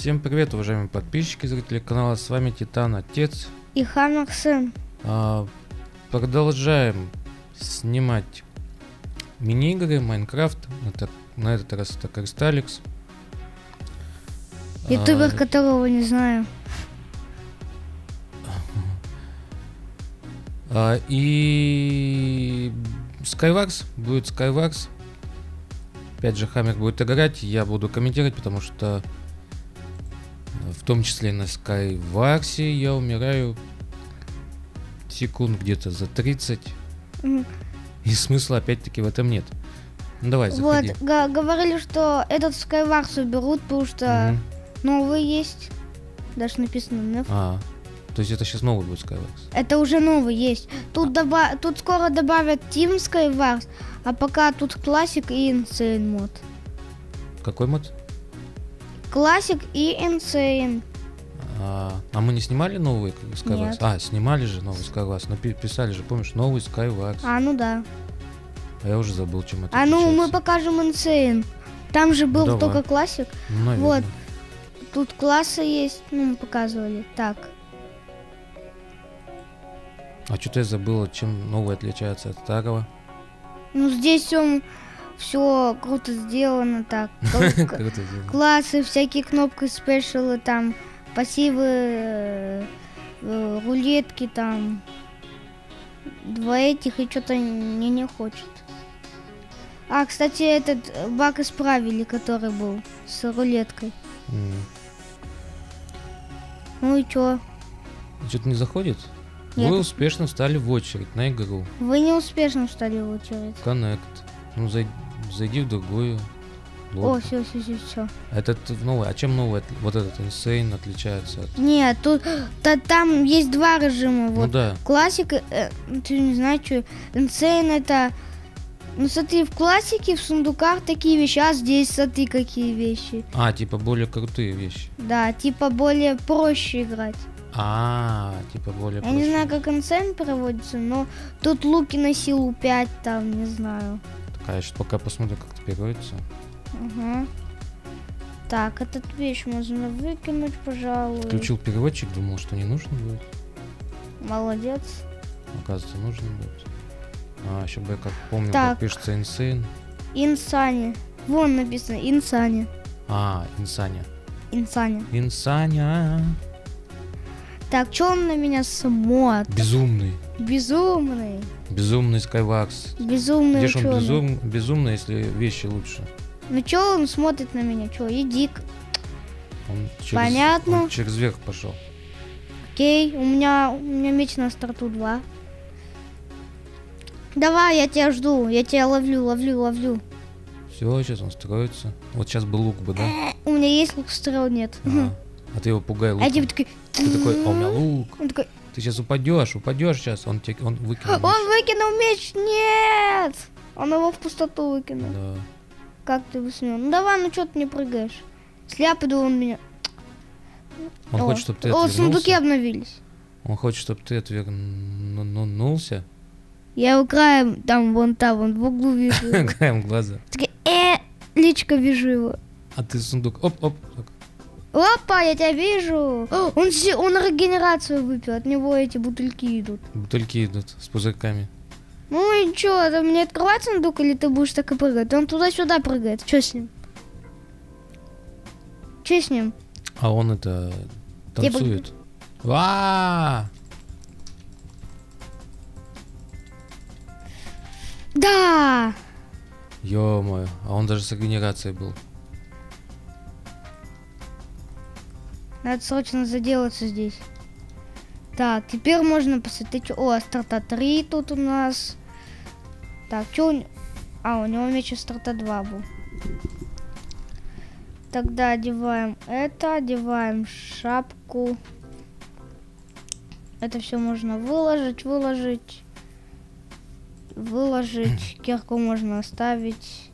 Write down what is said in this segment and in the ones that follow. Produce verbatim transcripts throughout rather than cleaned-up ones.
Всем привет, уважаемые подписчики, зрители канала, с вами Титан Отец и Хамер сын. А, продолжаем снимать мини-игры, Майнкрафт, это, на этот раз это Кристаликс. Ютубер, а, которого не знаю. А, и SkyWars, будет SkyWars. Опять же, Хамер будет играть, я буду комментировать, потому что в том числе на SkyWars я умираю секунд где-то за тридцать. Mm. И смысла опять-таки в этом нет. Ну, давай, заходи. Вот, говорили, что этот SkyWars уберут, потому что mm -hmm. новый есть. Даже написано неф. А, то есть это сейчас новый будет SkyWars? Это уже новый есть. Тут, добав... тут скоро добавят Team SkyWars, а пока тут классик и Insane мод. Какой мод? Классик и Insane. А, а мы не снимали новые SkyWars? Нет. А, снимали же новый SkyWars. Написали же, помнишь, новый SkyWars. А, ну да. А я уже забыл, чем это А, отличается. Ну мы покажем Insane. Там же был ну, только классик. Ну, вот. Тут классы есть. Ну, мы показывали. Так. А что-то я забыла, чем новый отличается от старого. Ну, здесь он... Все круто сделано так. Классы, всякие кнопки, спешалы, там, пассивы, рулетки, там, два этих, и что-то мне не хочет. А, кстати, этот баг исправили, который был с рулеткой. Ну и что? Что-то не заходит? Вы успешно встали в очередь на игру. Вы не успешно встали в очередь. Коннект. Ну, зайди. Зайди в другую. Вот. О, все, все, все, все. Этот новый. А чем новый? Вот этот Insane отличается от... Нет, тут та, там есть два режима. Вот. Ну да. Классик, э, ты не знаешь, что... Insane это... Ну смотри, в классике, в сундуках такие вещи, а здесь смотри, какие вещи. А, типа более крутые вещи. Да, типа более проще играть. А, типа более проще. Я не знаю, как Insane проводится, но тут луки на силу пять, там, не знаю. Я сейчас пока посмотрю, как это переводится. Угу. Так, этот вещь можно выкинуть, пожалуй. Включил переводчик, думал, что не нужно будет. Молодец. Оказывается, нужно будет. А, еще бы я как помню, так. Как пишется Insane. Insane. Вон написано Insane. А, Insane. Insane. Insane. Так, что он на меня смотрит? Безумный. Безумный. Безумный SkyWars. Безумный. Где же он безум... безумный, если вещи лучше? Ну чё он смотрит на меня? Чё, иди. Он через... Понятно. Он через верх пошел. Окей, у меня, у меня меч на старту два. Давай, я тебя жду, я тебя ловлю, ловлю, ловлю. Все, сейчас он строится. Вот сейчас бы лук бы, да? У меня есть лук, стрел нет. А, а ты его пугай луком. А ты такой... Ты такой, а у меня лук. Он такой... Ты сейчас упадешь, упадешь сейчас, он, те, он выкинул меч. Он выкинул меч, нет! Он его в пустоту выкинул. Да. Как ты его снял? Ну давай, ну что ты не прыгаешь? Сляпыду он меня... Он О. хочет, чтобы ты отвернулся. О, сундуки обновились. Он хочет, чтобы ты отвернулся. Я его краем, там, вон там, вон в углу вижу. Краем глаза. Э, личка вижу его. А ты сундук, оп-оп. Опа, я тебя вижу. О, он, он регенерацию выпил, от него эти бутыльки идут. Бутыльки идут с пузырьками. Ну и чё, это мне открывать сундук или ты будешь так и прыгать? Он туда-сюда прыгает, чё с ним? Чё с ним? А он это танцует. Ва! Да! Ё-моё, а он даже с регенерацией был. Надо срочно заделаться здесь. Так, теперь можно посмотреть. О, старта три тут у нас. Так, что у него? А, у него меч старта два был. Тогда одеваем это, одеваем шапку. Это все можно выложить, выложить. Выложить. Кирку можно оставить.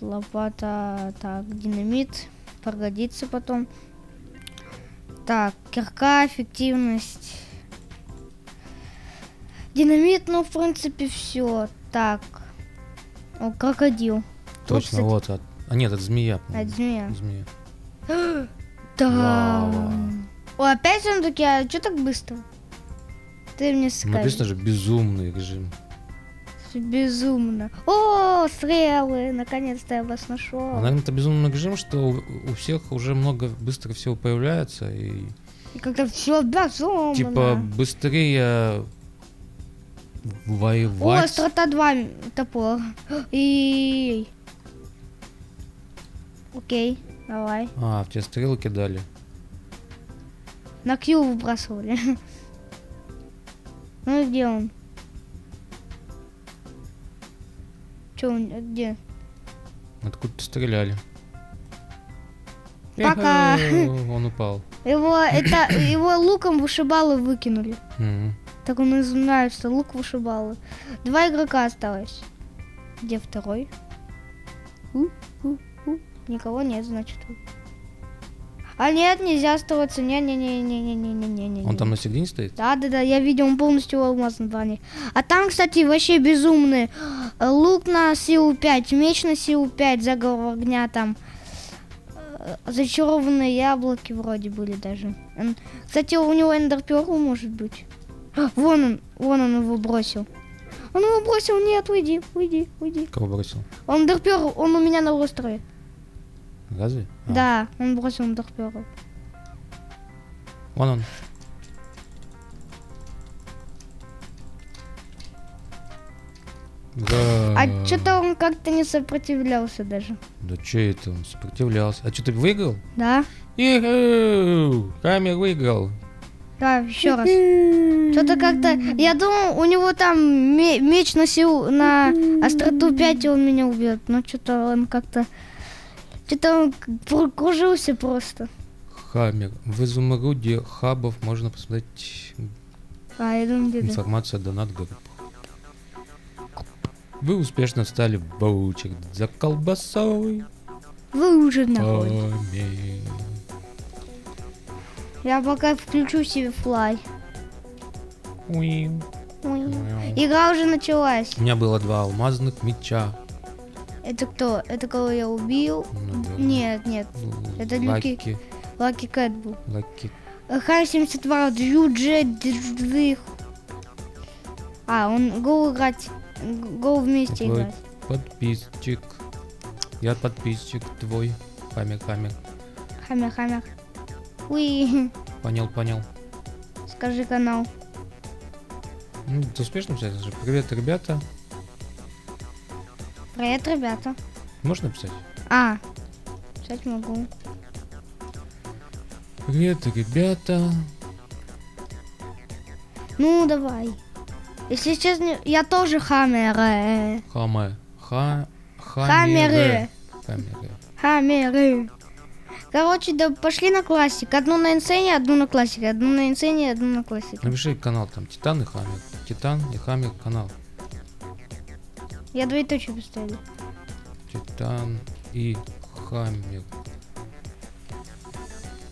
Лопата, так, динамит. Пригодится потом. Так, кирка, эффективность. Динамит, ну, в принципе, все. Так. О, крокодил. Точно, тут, кстати... вот. От... А нет, это змея. От змея. змея. Да. О, опять сундуки, а что так быстро? Ты мне скажешь. Написано же безумный режим. Безумно. О, стрелы, наконец-то я вас нашел. А, наверное, это безумный режим, что у, у всех уже много быстро всего появляется. И, и когда все безумно. Типа быстрее воевать. О, острота два топор. И... Окей, давай. А, в тебя стрелы кидали. На Q выбрасывали. Ну и где он? Че он, где? Откуда-то стреляли. Пока. Он упал. Его, это, его луком вышибалы выкинули. Mm-hmm. Так он и знает, что лук вышибалы. Два игрока осталось. Где второй? У, у, у. Никого нет, значит. А нет, нельзя оставаться. Не-не-не-не-не-не-не-не. Он там на середине стоит? Да-да-да, я видел, он полностью алмаз на бане. А там, кстати, вообще безумные. Лук на силу пять, меч на силу пять, заговор огня там. Зачарованные яблоки вроде были даже. Кстати, у него эндерперл может быть. Вон он, вон он его бросил. Он его бросил, нет, уйди, уйди, уйди. Кого бросил? Он эндерперл, он у меня на острове. Разве? А. Да, он бросил на дохпёру. Вон он. Да. А что-то он как-то не сопротивлялся даже. Да что это он сопротивлялся? А что, ты выиграл? Да. Иху! Хамер выиграл. Да, еще раз. Что-то как-то... Я думал, у него там меч на силу, на остроту пять, и он меня убьет. Но что-то он как-то... Что-то он прокружился просто. Хамер. В изумруде хабов можно посмотреть а, я думаю, где информацию о донат-группах. Вы успешно встали в баучик за колбасой. Вы уже находите. Я пока включу себе флай. Уи. Уи. Игра уже началась. У меня было два алмазных меча. Это кто? Это кого я убил? Наверное. Нет, нет. Л это Люки. Лаки Кэт был. Лаки. Х-семьдесят два. Джуджи. Джуджи. А, он гол играть. Гол вместе играть. Подписчик. Я подписчик твой. Хамер, хамер. Хамер, хамер. Уи. Понял, понял. Скажи канал. Ну, ты успешно сейчас же. Привет, ребята. Привет, ребята. Можно писать? А, писать могу. Привет, ребята. Ну, давай. Если честно, я тоже хамеры. Хамеры. Ха хамеры. Хамеры. Хамеры. Короче, да пошли на классик. Одну на инсцене, одну на классике. Одну на инсцене, одну на классике. Напиши канал там. Титан и Хамер. Титан и Хамер канал. Я двоеточие поставлю. Титан и Хамер.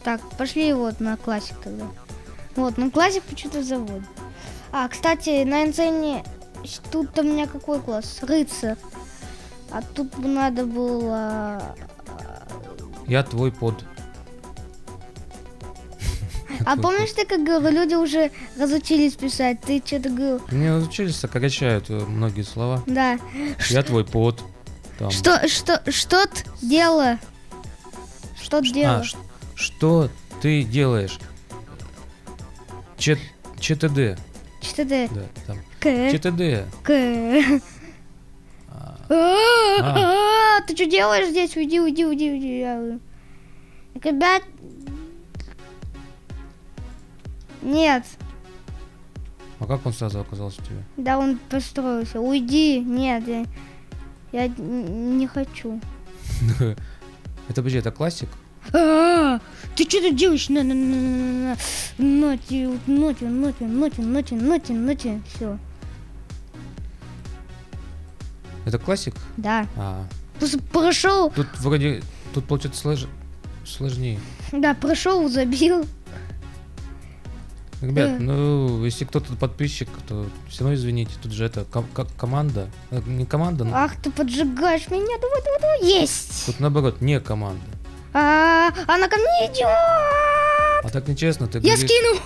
Так, пошли вот на классик тогда. Вот, ну классик почему-то заводит. А, кстати, на инцене тут у меня какой класс? Рыцарь. А тут бы надо было... Я твой под. А помнишь, ты как говорил, люди уже разучились писать, ты что-то говорил? Не разучились, сокращают многие слова. Да. Я твой под. Что, что, что ты делаешь? Что ты делаешь? Что ты делаешь? ЧТД. ЧТД. Да, там. ЧТД. К. Ты что делаешь здесь? Уйди, уйди, уйди, уйди. Ребят. Нет. А как он сразу оказался у тебя? Да, он построился. Уйди. Нет, я, я не хочу. Это, подожди, это классик? Ты что тут делаешь? Ноти, ноти, ноти, ноти, ноти, ноти, ноти. Все. Это классик? Да. Просто прошел. Тут вроде, тут получается сложнее. Да, прошел, забил. Ребят, yeah. Ну, если кто-то подписчик, то все равно извините, тут же это ком как команда, э, не команда, но... Ах, ты поджигаешь меня, давай, давай, давай, есть! Тут наоборот, не команда. А, она ко мне идет. А так нечестно, ты Я говоришь... скину.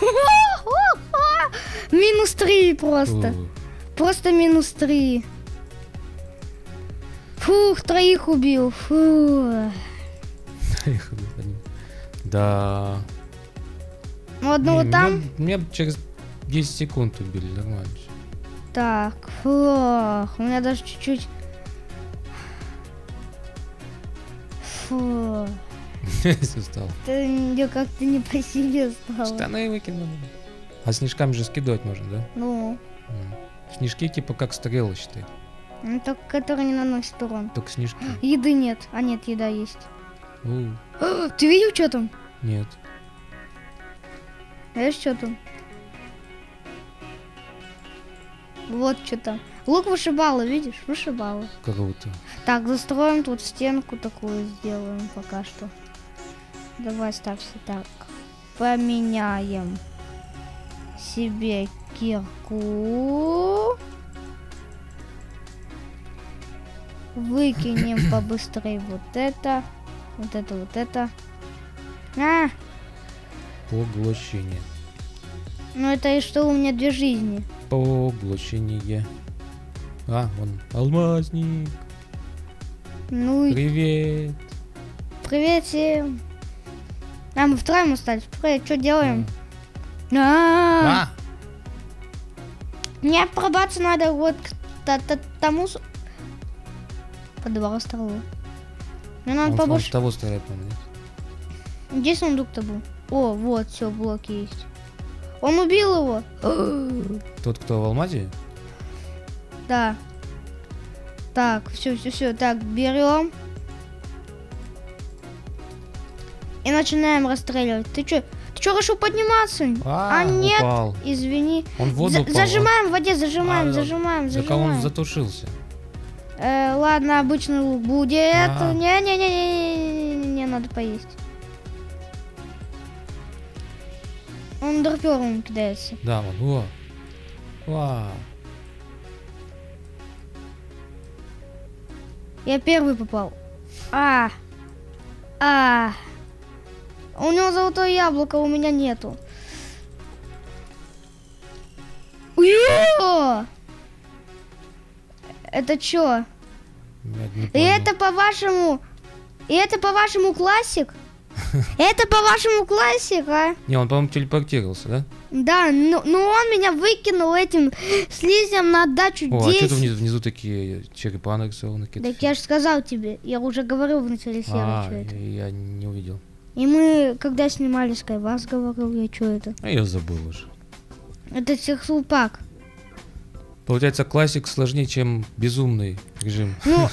Минус три просто. Фу. Просто минус три. Фух, троих убил. Фу. Троих убил. Да. Ну, одного не, там. Меня, меня через десять секунд убили, нормально. Так, фух. У меня даже чуть-чуть... Фу. Если устал. Я как-то не по себе стало. Штаны выкинули. А снежками же скидывать можно, да? Ну. Снежки типа как стрелы, считай. Ну, только которые не наносят урон. Только снежки. Еды нет. А нет, еда есть. У. О, ты видел, что там? Нет. Знаешь, что там? Вот что там. Лук вышибала, видишь? Вышибала. Круто. Так, застроим тут стенку такую, сделаем пока что. Давай ставься так. Поменяем себе кирку. Выкинем побыстрее вот это. Вот это, вот это. А! Поглощение. Ну это и что, у меня две жизни. Поглощение. А, вон алмазник. Ну привет. Привет всем. А, мы втроем остались. Привет, что делаем? А. Мне пробаться надо вот к тому подбору стрелу. Мне надо побольше. Того стрелять надо. Где сундук-то был? О, вот, все, блоки есть. Он убил его. Тот, кто в алмазе? Да. Так, все, все, все. Так, берем. И начинаем расстреливать. Ты че? Ты че решил подниматься? А, а нет, упал. Извини. Он в воду упал. Зажимаем в воде, зажимаем, а, зажимаем, зажимаем. Так он затушился. Э, ладно, обычный лук будет. Не-не-не-не-не-не, надо поесть. Он дропёром кидается. Да, вот. Вау. Я первый попал. А, а. У него золотое яблоко, у меня нету. Уё! Это чё? И это по вашему, и это по вашему классик? Это по-вашему классик, а? Не, он, по-моему, телепортировался, да? Да, но, но он меня выкинул этим слизем на дачу десять. О, а что-то внизу, внизу такие черепаны рисованы. Так я же сказал тебе, я уже говорил в начале серии, а, что это. Я не увидел. И мы, когда снимали SkyWars, говорил я, что это. А я забыл уже. Это сексулпак. Получается, классик сложнее, чем безумный режим. Ну...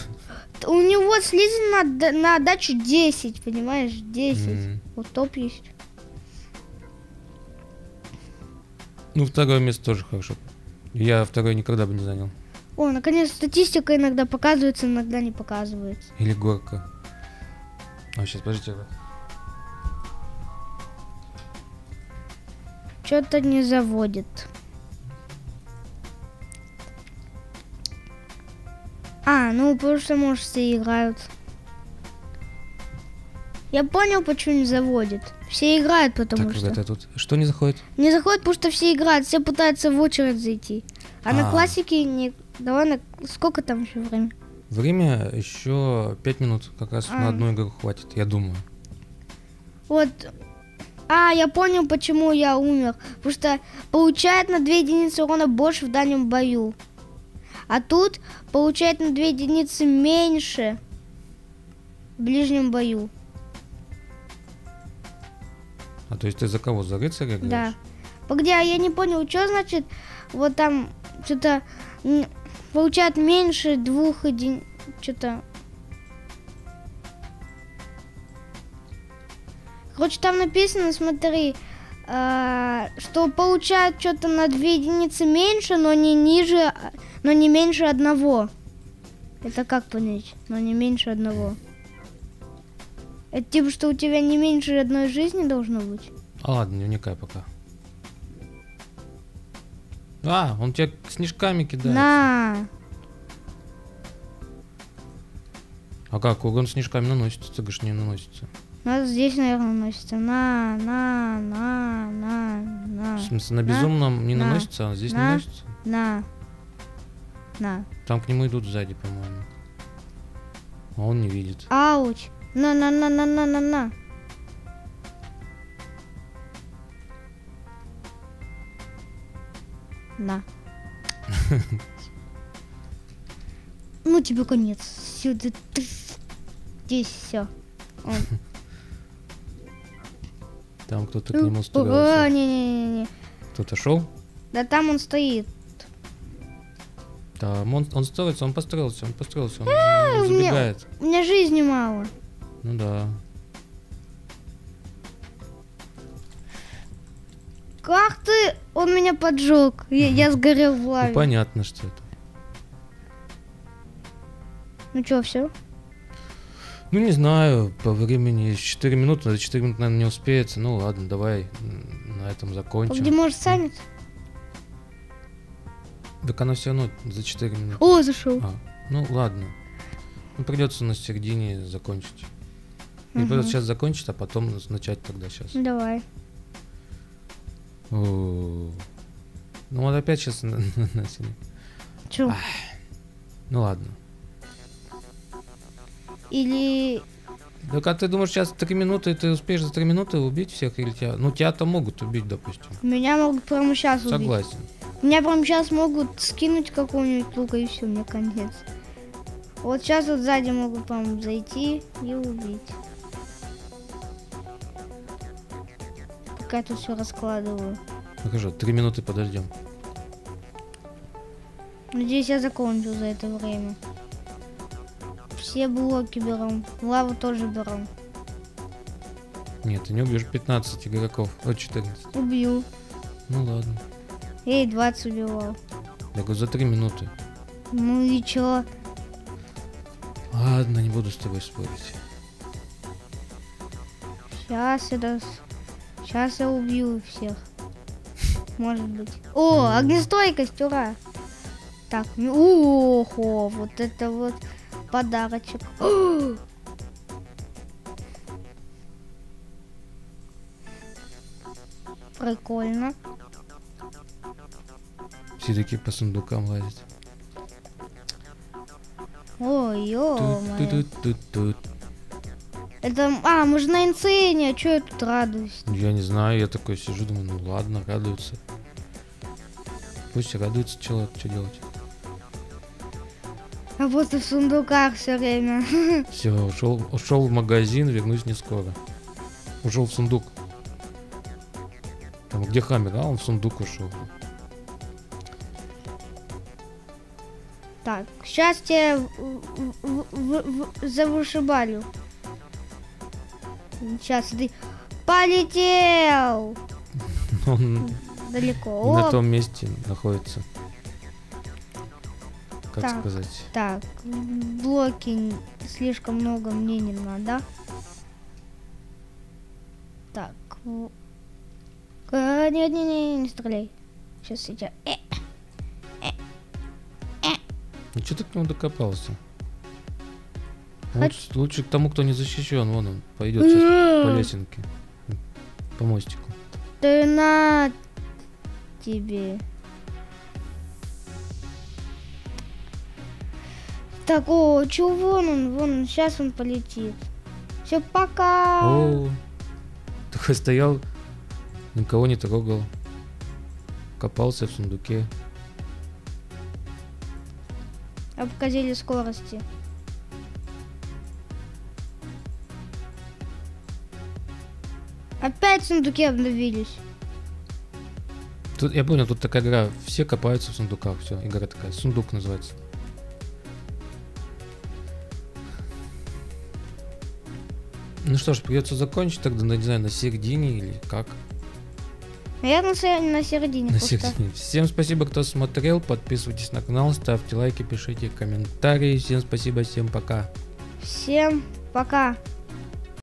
У него слизан на, на дачу десять, понимаешь? десять. Mm. Вот топ есть. Ну, второе место тоже хорошо. Я второе никогда бы не занял. О, наконец, статистика иногда показывается, иногда не показывается. Или горка. А, сейчас, подождите. Что-то не заводит. А, ну потому что, может, все играют. Я понял, почему не заводит. Все играют, потому так, что... Так, тут что не заходит? Не заходит, потому что все играют, все пытаются в очередь зайти. А, а, -а. на классике не... Давай, на... сколько там еще время? Время еще пять минут, как раз а -а. на одну игру хватит, я думаю. Вот. А, я понял, почему я умер. Потому что получает на две единицы урона больше в дальнем бою. А тут получает на две единицы меньше в ближнем бою. А то есть ты за кого? За рыцаря играешь? Да. Погоди, а я не понял, что значит, вот там что-то получает меньше двух единиц, что-то. Короче, там написано, смотри, э, что получает что-то на две единицы меньше, но не ниже... Но не меньше одного. Это как понять? Но не меньше одного. Это типа, что у тебя не меньше одной жизни должно быть? А ладно, не уникай пока. А, он тебя снежками кидает. На. А как, урон снежками наносится? Ты говоришь, не наносится. Нас здесь, наверное, наносится. На, на, на, на, на. В смысле, на безумном на, не на, наносится, а здесь на, наносится? На, на. Там к нему идут сзади, по-моему. А он не видит. Ауч. На, на, на, на, на, на, на. На. Ну тебе конец. Сюда. Здесь все. Там кто-то к нему стрелял. Не-не-не. Кто-то шел? Да там он стоит. Там он, он строится, он построился, он построился, он, а, он забегает. У меня, у меня жизни мало. Ну да. Как ты? Он меня поджег. Я, я сгорел в лаве. Ну, понятно, что это. Ну что, все? Ну не знаю, по времени четыре минуты, за четыре минуты, наверное, не успеется. Ну ладно, давай на этом закончим. Где может саммит? Так она все равно за четыре минуты. О, зашел. А, ну ладно. Ну, придется на середине закончить. Угу. Не придется сейчас закончить, а потом начать тогда сейчас. Давай. О-о-о. Ну вот опять сейчас наносили. Чего? Ну ладно. Или... Так а ты думаешь, сейчас три минуты, ты успеешь за три минуты убить всех или тебя? Ну тебя-то могут убить, допустим. Меня могут прямо сейчас убить. Согласен. Меня прямо сейчас могут скинуть какого-нибудь лука и все, мне конец. Вот сейчас вот сзади могут, по-моему, зайти и убить. Пока я тут все раскладываю. Ну хорошо, три минуты подождем. Надеюсь, я закончу за это время. Все блоки берем. Лаву тоже берем. Нет, ты не убьешь пятнадцать игроков. О, четырнадцать. Убью. Ну ладно. Я и двадцать убивал. Я говорю, за три минуты. Ну и чё? Ладно, не буду с тобой спорить. Сейчас я, дос... Сейчас я убью всех. Может быть. О, огнестойкость, ура! Так, охо, вот это вот... Подарочек. О! Прикольно. Все такие по сундукам лазят. Ой, ё-моё. Это... А, мы же на инцене, а чё я тут радуюсь? Я не знаю, я такой сижу, думаю, ну ладно, радуется. Пусть радуется человек, что делать? А просто в сундуках все время. Все, ушел, ушел в магазин, вернусь не скоро. Ушел в сундук. Там где Хамер, а он в сундук ушел. Так, сейчас тебя завышибалю. Сейчас ты полетел. Он далеко. На том месте находится. Как так, сказать? Так, блоки слишком много мне не надо. Так. А, нет, не, не, не стреляй. Сейчас я тебя... Э, э, э. Ну что ты к нему докопался? Лучше, лучше к тому, кто не защищен. Вон он пойдет сейчас по лесенке. По мостику. Ты на тебе. Так, о, чё, вон он, вон он, сейчас он полетит. Все, пока. О, такой стоял, никого не трогал. Копался в сундуке. Обкозели скорости. Опять сундуки обновились. Тут, я понял, тут такая игра, все копаются в сундуках, все, игра такая, сундук называется. Ну что ж, придется закончить тогда, не знаю, на середине или как? Наверное, на середине. На середине. Всем спасибо, кто смотрел. Подписывайтесь на канал, ставьте лайки, пишите комментарии. Всем спасибо, всем пока. Всем пока.